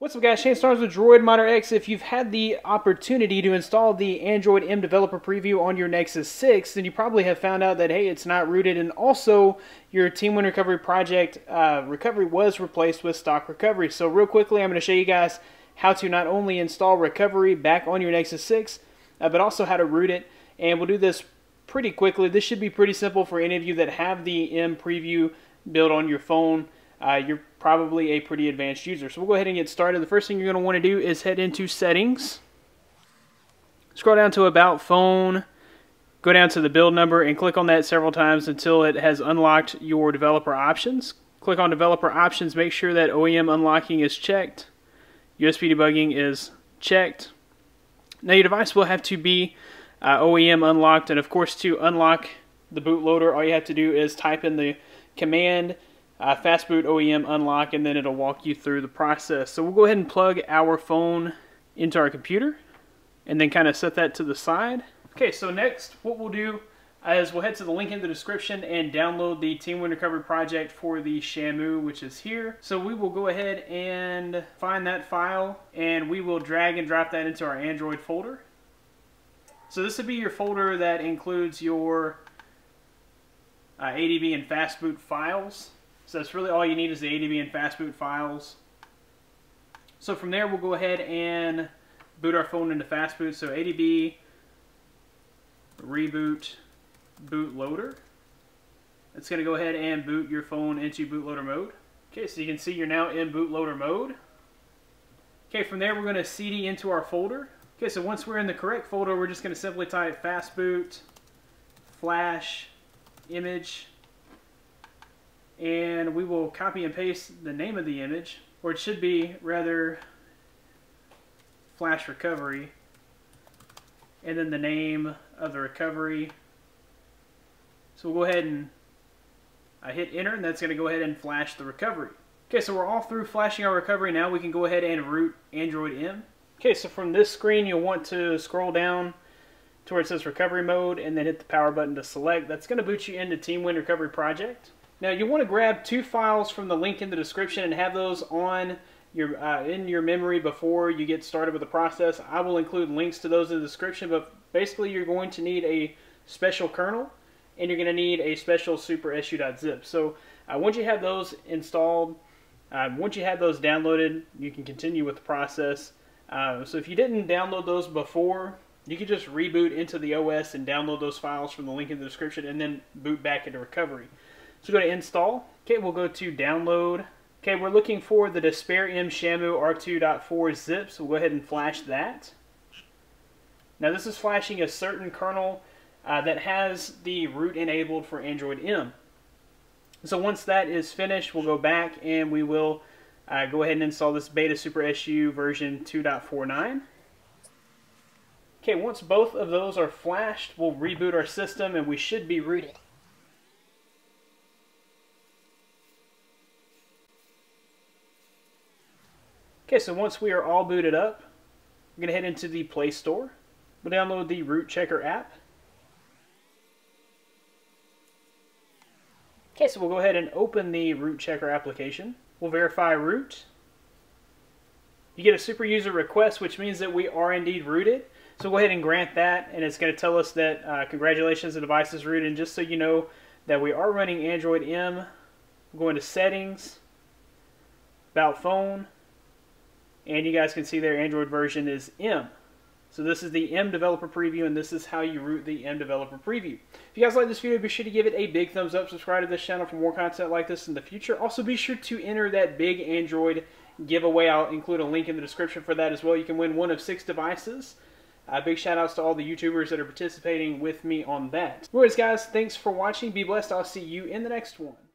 What's up guys, Shane Starnes with Droid Miner X. If you've had the opportunity to install the Android M Developer Preview on your Nexus 6, then you probably have found out that, hey, it's not rooted, and also your Team Win Recovery Project recovery was replaced with stock recovery. So real quickly, I'm going to show you guys how to not only install recovery back on your Nexus 6, but also how to root it, and we'll do this pretty quickly. This should be pretty simple for any of you that have the M Preview built on your phone. You're probably a pretty advanced user. So we'll go ahead and get started. The first thing you're going to want to do is head into Settings, scroll down to About Phone, go down to the build number, and click on that several times until it has unlocked your developer options. Click on Developer Options, make sure that OEM unlocking is checked, USB debugging is checked. Now your device will have to be OEM unlocked, and of course to unlock the bootloader, all you have to do is type in the command fastboot OEM unlock, and then it'll walk you through the process. So we'll go ahead and plug our phone into our computer and then kind of set that to the side. Okay, so next what we'll do is we'll head to the link in the description and download the Team Win Recovery Project for the Shamu, which is here. So we will go ahead and find that file, and we will drag and drop that into our Android folder. So this would be your folder that includes your ADB and fastboot files. So that's really all you need is the ADB and fastboot files. So from there, we'll go ahead and boot our phone into fastboot. So ADB reboot bootloader. It's going to go ahead and boot your phone into bootloader mode. Okay, so you can see you're now in bootloader mode. Okay, from there, we're going to CD into our folder. Okay, so once we're in the correct folder, we're just going to simply type fastboot flash image, and we will copy and paste the name of the image, or it should be rather flash recovery, and then the name of the recovery. So we'll go ahead and hit enter, and that's going to go ahead and flash the recovery. Okay, so we're all through flashing our recovery. Now we can go ahead and root Android M. Okay, so from this screen you'll want to scroll down to where it says recovery mode and then hit the power button to select. That's going to boot you into Team Win Recovery Project. Now you want to grab two files from the link in the description and have those on your in your memory before you get started with the process. I will include links to those in the description, but basically you're going to need a special kernel and you're going to need a special SuperSU.zip. So once you have those installed, once you have those downloaded, you can continue with the process. So if you didn't download those before, you can just reboot into the OS and download those files from the link in the description and then boot back into recovery. So go to install. Okay, we'll go to download. Okay, we're looking for the Despair M Shamu R2.4 zip, so we'll go ahead and flash that. Now this is flashing a certain kernel that has the root enabled for Android M. So once that is finished, we'll go back and we will go ahead and install this Beta SuperSU version 2.49. Okay, once both of those are flashed, we'll reboot our system and we should be rooted. Okay, so once we are all booted up, we're going to head into the Play Store. We'll download the Root Checker app. Okay, so we'll go ahead and open the Root Checker application. We'll verify root. You get a super user request, which means that we are indeed rooted. So we'll go ahead and grant that, and it's going to tell us that congratulations, the device is rooted. And just so you know that we are running Android M, we'll go into Settings, About Phone, and you guys can see their Android version is M. So this is the M Developer Preview, and this is how you root the M Developer Preview. If you guys like this video, be sure to give it a big thumbs up. Subscribe to this channel for more content like this in the future. Also, be sure to enter that big Android giveaway. I'll include a link in the description for that as well. You can win one of 6 devices. Big shout outs to all the YouTubers that are participating with me on that. Anyways, guys, thanks for watching. Be blessed. I'll see you in the next one.